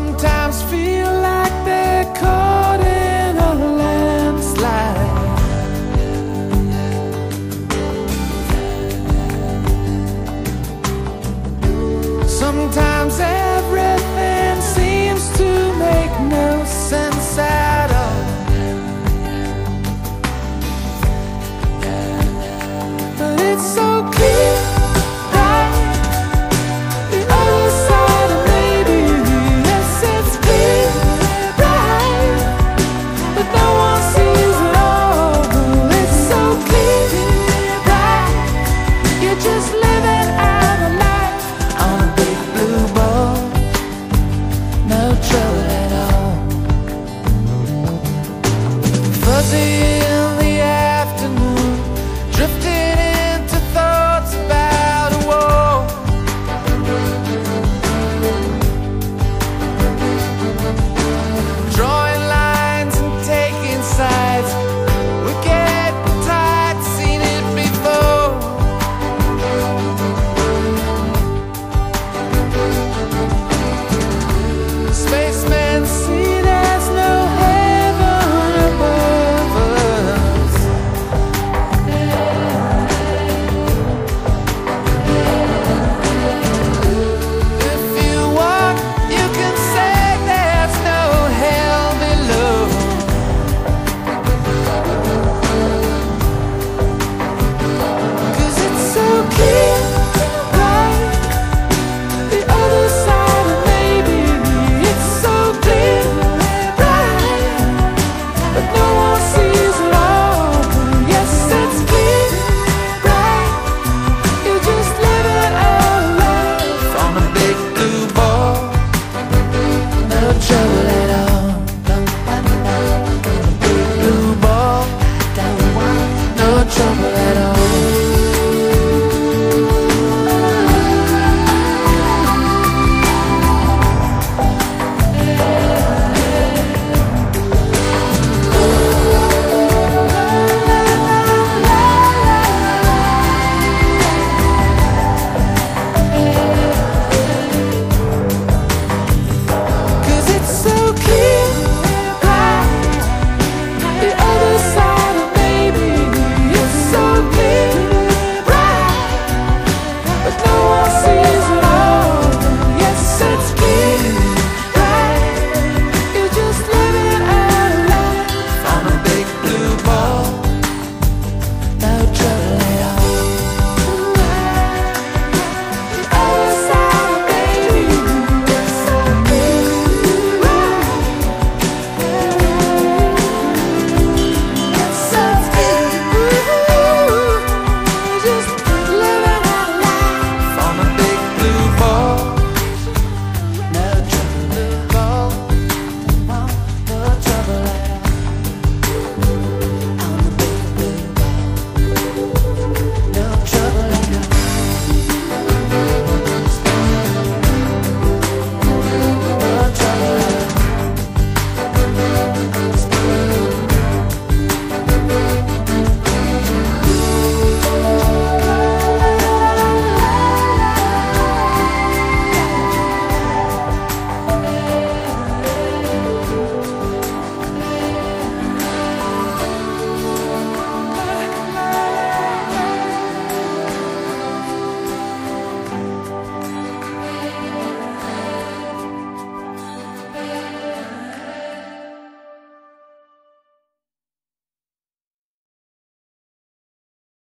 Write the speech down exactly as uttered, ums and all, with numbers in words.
sometimes feel like they're caught in a landslide. Sometimes they